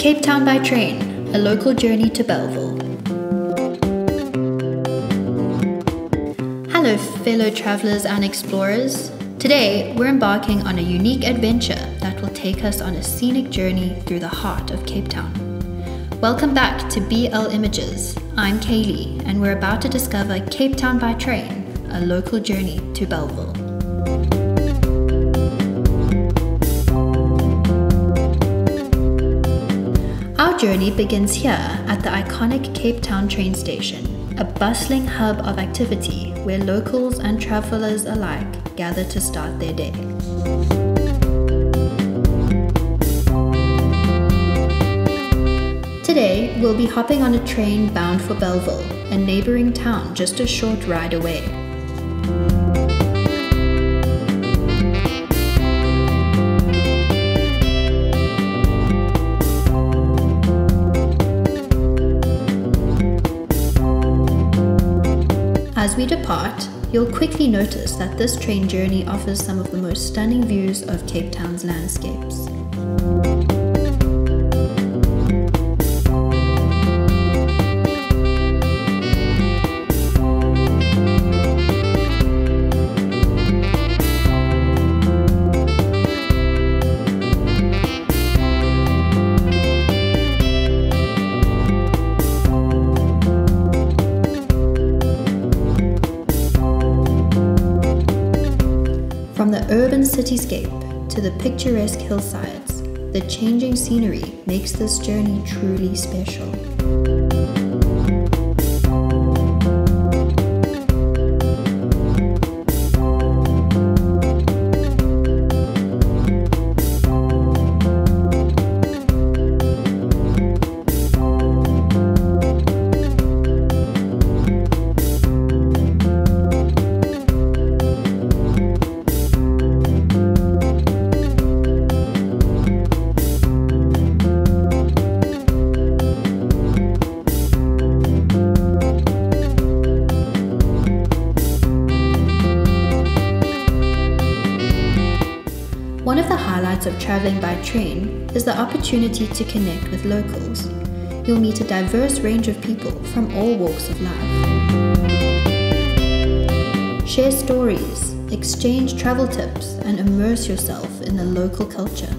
Cape Town by train, a local journey to Bellville. Hello fellow travellers and explorers. Today we're embarking on a unique adventure that will take us on a scenic journey through the heart of Cape Town. Welcome back to BL Images. I'm Kaylee and we're about to discover Cape Town by train, a local journey to Bellville. Our journey begins here at the iconic Cape Town train station, a bustling hub of activity where locals and travelers alike gather to start their day. Today, we'll be hopping on a train bound for Bellville, a neighboring town just a short ride away. As we depart, you'll quickly notice that this train journey offers some of the most stunning views of Cape Town's landscapes. From the urban cityscape to the picturesque hillsides, the changing scenery makes this journey truly special. One of the highlights of traveling by train is the opportunity to connect with locals. You'll meet a diverse range of people from all walks of life. Share stories, exchange travel tips, and immerse yourself in the local culture.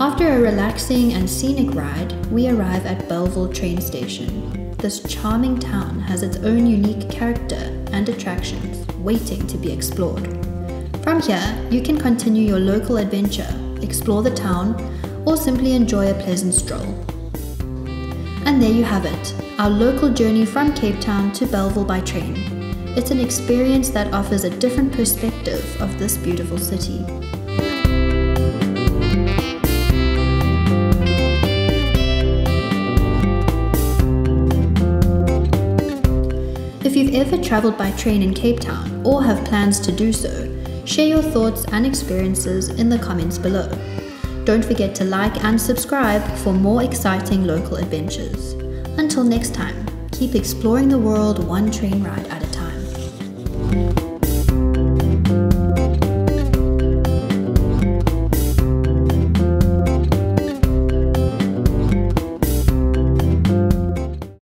After a relaxing and scenic ride, we arrive at Bellville train station. This charming town has its own unique character and attractions waiting to be explored. From here, you can continue your local adventure, explore the town, or simply enjoy a pleasant stroll. And there you have it, our local journey from Cape Town to Bellville by train. It's an experience that offers a different perspective of this beautiful city. If you've ever traveled by train in Cape Town or have plans to do so, share your thoughts and experiences in the comments below. Don't forget to like and subscribe for more exciting local adventures. Until next time, keep exploring the world one train ride at a time.